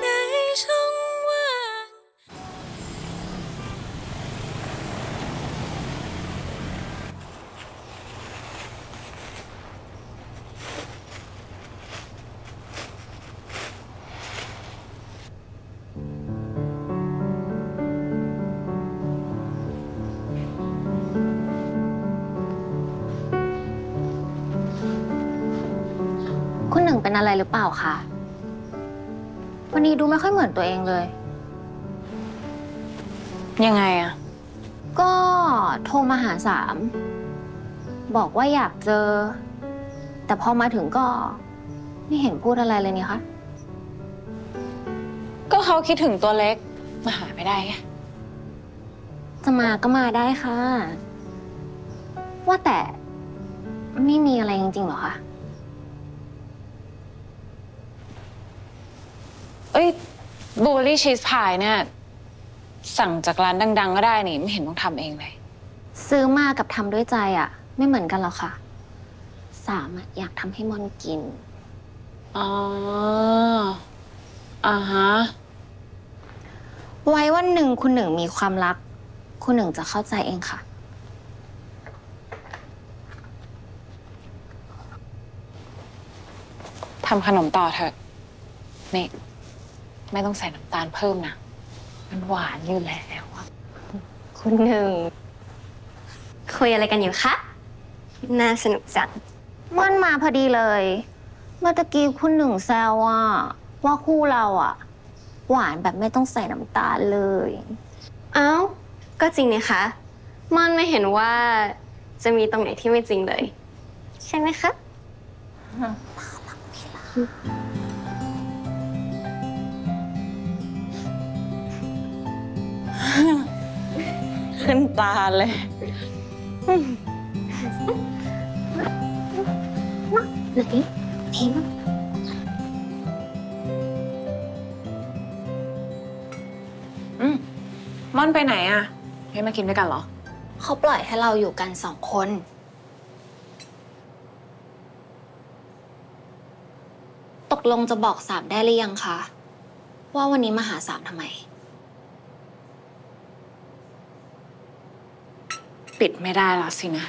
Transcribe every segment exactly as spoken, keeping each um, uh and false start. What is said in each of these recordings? ในช่องว่างคุณหนึ่งเป็นอะไรหรือเปล่าคะวันนี้ดูไม่ค่อยเหมือนตัวเองเลยยังไงอะก็โทรมาหาสามบอกว่าอยากเจอแต่พอมาถึงก็ไม่เห็นพูดอะไรเลยนี่คะก็เขาคิดถึงตัวเล็กมาหาไม่ได้ไงจะมาก็มาได้ค่ะว่าแต่ไม่มีอะไรจริงๆหรอคะเอ้ยบลูเบอร์รี่ชีสพายเนี่ยสั่งจากร้านดังๆก็ได้นี่ไม่เห็นต้องทำเองเลยซื้อมากับทำด้วยใจอ่ะไม่เหมือนกันหรอกค่ะสามอยากทำให้มอนกินอ๋ออ่าฮะไว้วันหนึ่งคุณหนึ่งมีความรักคุณหนึ่งจะเข้าใจเองค่ะทำขนมต่อเถอะนี่ไม่ต้องใส่น้ำตาลเพิ่มนะมันหวานอยู่แล้วคุณหนึ่งคุยอะไรกันอยู่คะน่าสนุกจังม่อนมาพอดีเลยเมื่อกี้คุณหนึ่งแซวว่าว่าคู่เราอะหวานแบบไม่ต้องใส่น้ำตาลเลยเอ้าก็จริงนี่คะม่อนไม่เห็นว่าจะมีตรงไหนที่ไม่จริงเลยใช่ไหมคะขึ้นตาเลยนักเองเองอืมม่อนไปไหนอ่ะให้มากินด้วยกันเหรอเขาปล่อยให้เราอยู่กันสองคนตกลงจะบอกสามได้หรือยังคะว่าวันนี้มาหาสามทำไมปิดไม่ได้แล้วสินะ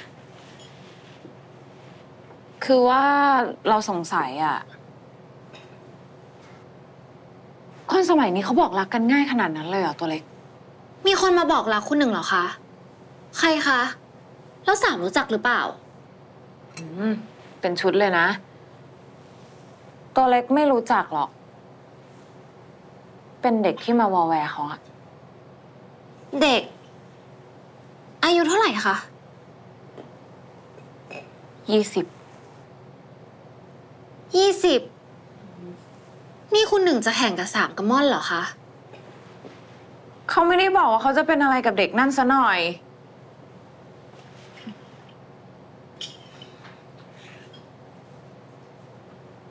คือว่าเราสงสัยอ่ะคนสมัยนี้เขาบอกรักกันง่ายขนาดนั้นเลยเหรอตัวเล็กมีคนมาบอกรักคุณหนึ่งเหรอคะใครคะแล้วสามรู้จักหรือเปล่าอืมเป็นชุดเลยนะตัวเล็กไม่รู้จักหรอกเป็นเด็กที่มาวอแวร์เขาอะเด็กอายุเท่าไหร่คะยี่สิบยี่สิบนี่คุณหนึ่งจะแข่งกับสามกับม่อนเหรอคะเขาไม่ได้บอกว่าเขาจะเป็นอะไรกับเด็กนั่นซะหน่อย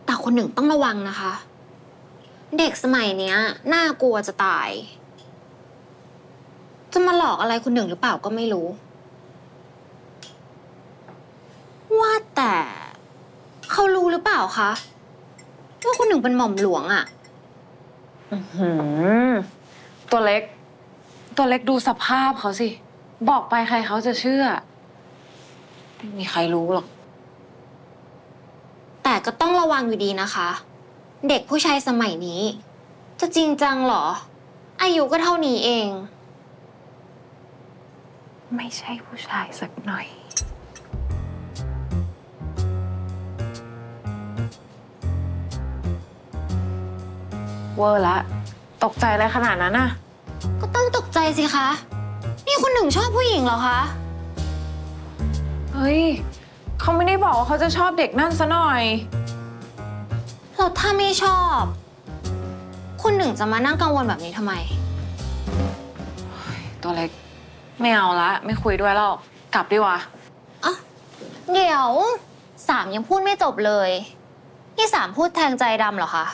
แต่คุณหนึ่งต้องระวังนะคะเด็กสมัยเนี้ยน่ากลัวจะตายจะมาหลอกอะไรคุณหนึ่งหรือเปล่าก็ไม่รู้ว่าแต่เขารู้หรือเปล่าคะว่าคุณหนึ่งเป็นหม่อมหลวงอะอือหือตัวเล็กตัวเล็กดูสภาพเขาสิบอกไปใครเขาจะเชื่อไม่มีใครรู้หรอกแต่ก็ต้องระวังอยู่ดีนะคะเด็กผู้ชายสมัยนี้จะจริงจังหรออายุก็เท่านี้เองไม่ใช่ผู้ชายสักหน่อยเวอร์ละตกใจอะไรขนาดนั้นน่ะก็ต้องตกใจสิคะนี่คุณหนึ่งชอบผู้หญิงเหรอคะเฮ้ยเขาไม่ได้บอกว่าเขาจะชอบเด็กนั่นซะหน่อยแล้วถ้าไม่ชอบคุณหนึ่งจะมานั่งกังวลแบบนี้ทำไมตัวเล็กไม่เอาละไม่คุยด้วยแล้วกลับดีกว่าอ๋อเดี๋ยวสามยังพูดไม่จบเลยนี่สามพูดแทงใจดำเหรอคะ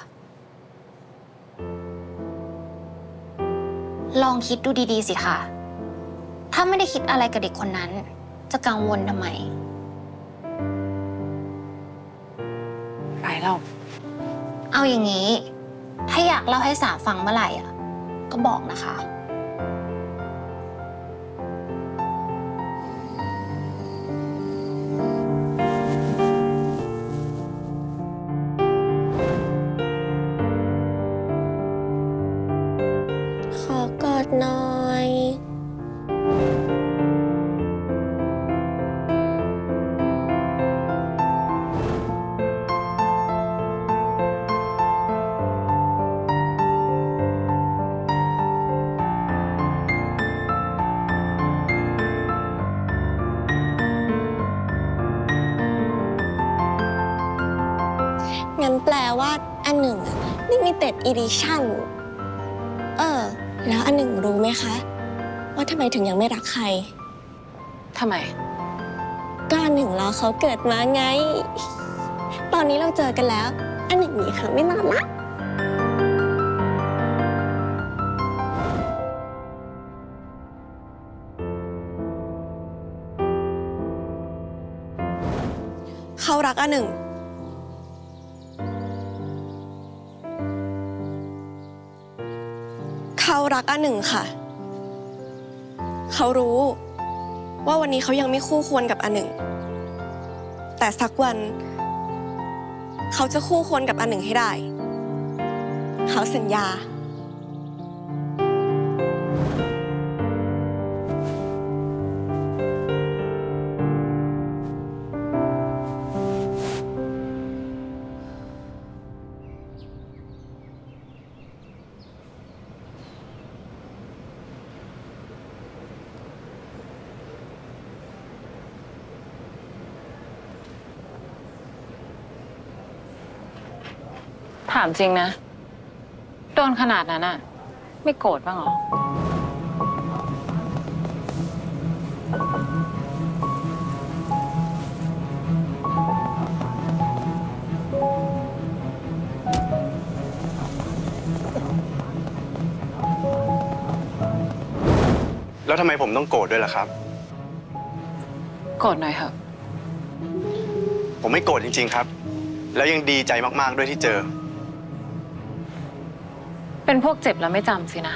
ลองคิดดูดีๆสิคะถ้าไม่ได้คิดอะไรกับเด็กคนนั้นจะกังวลทำไมไป หรอกเอาอย่างนี้ถ้าอยากเล่าให้สาฟังเมื่อไหร่อ่ะก็บอกนะคะขอกอดหน่อยงั้นแปลว่าอันหนึ่งLimited Edition เออแล้วอันหนึ่งรู้ไหมคะว่าทำไมถึงยังไม่รักใครทำไมก็อันหนึ่งรอเขาเกิดมาไงตอนนี้เราเจอกันแล้วอันหนึ่งหนีเขาไม่มาละเขารักอันหนึ่งเขารักอันหนึ่งค่ะเขารู้ว่าวันนี้เขายังไม่คู่ควรกับอันหนึ่งแต่สักวันเขาจะคู่ควรกับอันหนึ่งให้ได้เขาสัญญาถามจริงนะโดนขนาดนั้นน่ะไม่โกรธบ้างหรอแล้วทำไมผมต้องโกรธด้วยล่ะครับโกรธหน่อยเถอะผมไม่โกรธจริงๆครับแล้วยังดีใจมากๆด้วยที่เจอเป็นพวกเจ็บแล้วไม่จำสินะ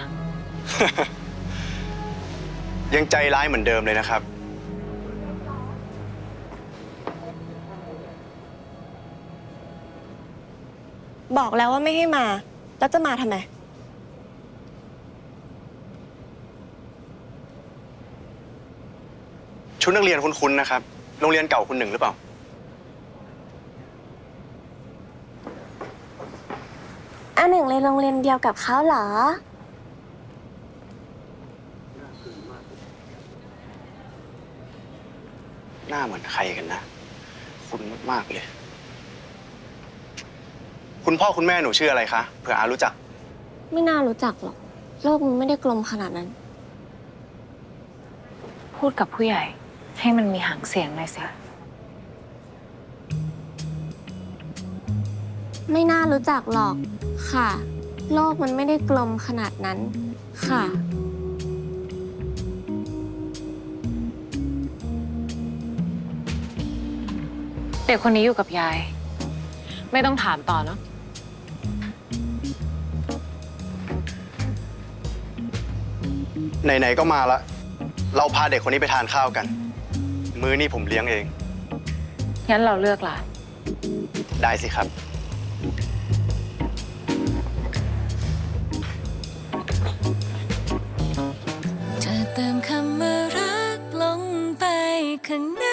ยังใจร้ายเหมือนเดิมเลยนะครับบอกแล้วว่าไม่ให้มาแล้วจะมาทำไมชุดนักเรียนคุ้นๆนะครับโรงเรียนเก่าคุณหนึ่งหรือเปล่าอันหนึ่งเลยโรงเรียนเดียวกับเขาเหรอหน้าเหมือนใครกันนะคุ้นมากๆเลยคุณพ่อคุณแม่หนูชื่ออะไรคะเผื่ออารู้จักไม่น่ารู้จักหรอกโลกมันไม่ได้กลมขนาดนั้นพูดกับผู้ใหญ่ให้มันมีหางเสียงหน่อยสิไม่น่ารู้จักหรอกค่ะโลกมันไม่ได้กลมขนาดนั้นค่ะเด็กคนนี้อยู่กับยายไม่ต้องถามต่อเนาะไหนๆก็มาละเราพาเด็กคนนี้ไปทานข้าวกันมื้อนี้ผมเลี้ยงเองงั้นเราเลือกล่ะได้สิครับเติมคำว่ารักลงไปข้างใน